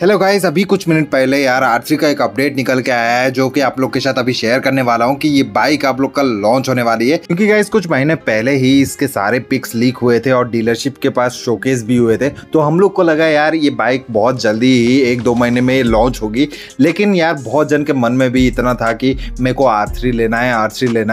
Hello guys, अभी कुछ minute पहले यार R3 का एक अपडेट निकल के आया है जो कि आप लोग के साथ अभी शेयर करने वाला हूं कि ये बाइक आप लोग कल लॉन्च होने वाली है। क्योंकि गाइस कुछ महीने पहले ही इसके सारे पिक्स लीक हुए थे और डीलरशिप के पास शोकेस भी हुए थे, तो हम लोग को लगा यार ये बाइक बहुत जल्दी ही एक दो महीने में लॉन्च होगी। लेकिन यार बहुत जन के मन में भी इतना था कि मेरे को R3 लेना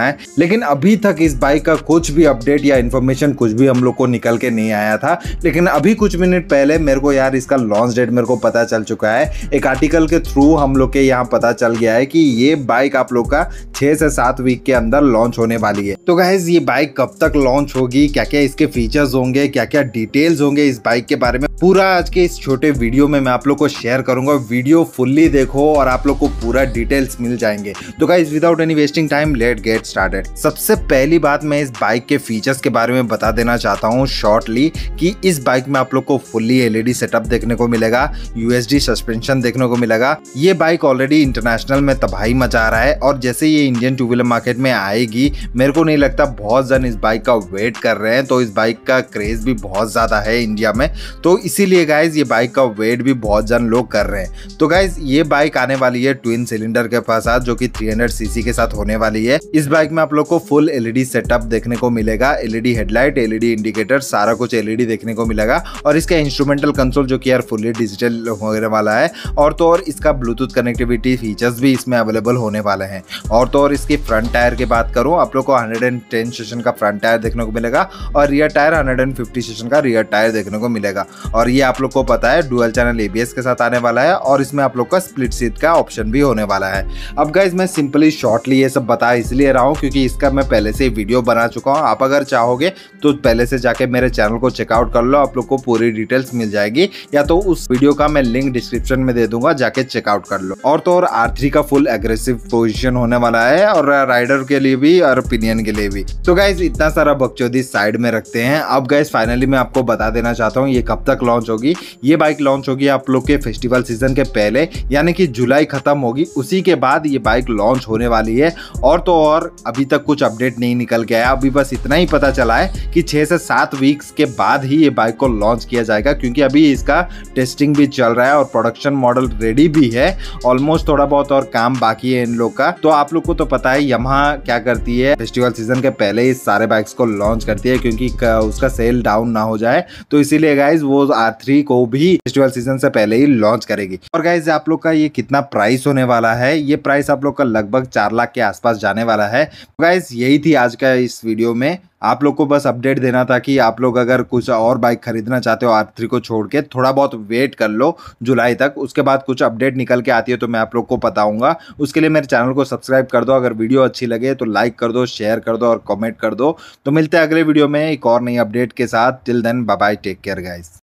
है। लेकिन अभी तक इस बाइक का कुछ भी अपडेट या इन्फॉर्मेशन कुछ भी हम लोग को निकल के नहीं आया था। लेकिन अभी कुछ मिनट पहले मेरे को यार इसका लॉन्च डेट मेरे को पता चल चुका है। एक आर्टिकल के थ्रू हम लोग के यहाँ पता चल गया है कि ये बाइक आप लोग का 6 से 7 वीक के अंदर लॉन्च होने वाली है। तो गाइस ये बाइक कब तक लॉन्च होगी, क्या क्या इसके फीचर्स होंगे, क्या क्या डिटेल्स होंगे इस बाइक के बारे में, पूरा आज के इस छोटे वीडियो में मैं आप लोग को शेयर करूंगा। वीडियो फुल्ली देखो और आप लोग को पूरा डिटेल्स मिल जाएंगे। तो guys without any wasting time let get started. सबसे पहली बात मैं इस बाइक के फीचर्स के बारे में बता देना चाहता हूँ शॉर्टली कि इस बाइक में आप लोग को फुल्ली LED सेटअप देखने को मिलेगा, USD सस्पेंशन देखने को मिलेगा। ये बाइक ऑलरेडी इंटरनेशनल में तबाही मचा रहा है और जैसे ये इंडियन टू व्हीलर मार्केट में आएगी मेरे को नहीं लगता बहुत जन इस बाइक का वेट कर रहे हैं। तो इस बाइक का क्रेज भी बहुत ज्यादा है इंडिया में, तो इसीलिए गाइज ये बाइक का वेट भी बहुत जन लोग कर रहे हैं। तो गाइज ये बाइक आने वाली है ट्विन सिलेंडर के साथ जो कि 300cc के साथ होने वाली है। इस बाइक में आप लोग को फुल LED सेटअप देखने को मिलेगा, LED हेडलाइट, LED इंडिकेटर, सारा कुछ LED देखने को मिलेगा। और इसका इंस्ट्रूमेंटल कंसोल जो कि यार फुल्ली डिजिटल होने वाला है, और तो और इसका ब्लूटूथ कनेक्टिविटी फीचर्स भी इसमें अवेलेबल होने वाले हैं। और तो और इसके फ्रंट टायर की बात करूं, आप लोग को 110 सेशन का फ्रंट टायर देखने को मिलेगा और रियर टायर 150 सेशन का रियर टायर देखने को मिलेगा। और ये आप लोग को पता है डुअल चैनल ABS के साथ आने वाला है और इसमें आप लोग का स्प्लिट सीट का ऑप्शन भी होने वाला है। अब गाइज मैं सिंपली शॉर्टली ये सब बता इसलिए रहा हूँ क्योंकि इसका मैं पहले से वीडियो बना चुका हूँ। आप अगर चाहोगे तो पहले से जाके मेरे चैनल को चेकआउट कर लो, आप लोग को पूरी डिटेल्स मिल जाएगी, या तो उस वीडियो का लिंक डिस्क्रिप्शन में दे दूंगा, जाके चेकआउट कर लो। और तो और R3 का फुल एग्रेसिव पोजीशन होने वाला है और राइडर के लिए भी और पिनियन के लिए भी। तो गाइज इतना सारा बकचोदी साइड में रखते हैं। अब गाइज फाइनली मैं आपको बता देना चाहता हूँ ये कब तक लॉन्च होगी। ये बाइक लॉन्च होगी आप लोग के फेस्टिवल सीजन के पहले, यानी कि जुलाई खत्म होगी उसी के बाद ये बाइक लॉन्च होने वाली है। और तो और अभी तक कुछ अपडेट नहीं निकल के आया, अभी बस इतना ही पता चला है कि 6 से 7 वीक्स के बाद ही ये बाइक को लॉन्च किया जाएगा, क्योंकि अभी इसका टेस्टिंग भी चल रहा है और प्रोडक्शन मॉडल रेडी भी है ऑलमोस्ट, थोड़ा बहुत और काम बाकी है इन लोग का। तो आप लोग को तो पता है Yamaha क्या करती है, फेस्टिवल सीजन के पहले ही सारे बाइक्स को लॉन्च करती है क्योंकि उसका सेल डाउन ना हो जाए। तो इसीलिए गाइज वो R3 को भी फेस्टिवल सीजन से पहले ही लॉन्च करेगी। और गाइज आप लोग का ये कितना प्राइस होने वाला है, ये प्राइस आप लोग का लगभग 4 लाख के आसपास जाने वाला है। गाइज यही थी आज का इस वीडियो में, आप लोग को बस अपडेट देना था कि आप लोग अगर कुछ और बाइक खरीदना चाहते हो R3 को छोड़ के थोड़ा बहुत वेट कर लो जुलाई तक, उसके बाद कुछ अपडेट निकल के आती है तो मैं आप लोग को बताऊंगा। उसके लिए मेरे चैनल को सब्सक्राइब कर दो, अगर वीडियो अच्छी लगे तो लाइक कर दो, शेयर कर दो और कमेंट कर दो। तो मिलते हैं अगले वीडियो में एक और नई अपडेट के साथ। Till then bye bye, take care guys.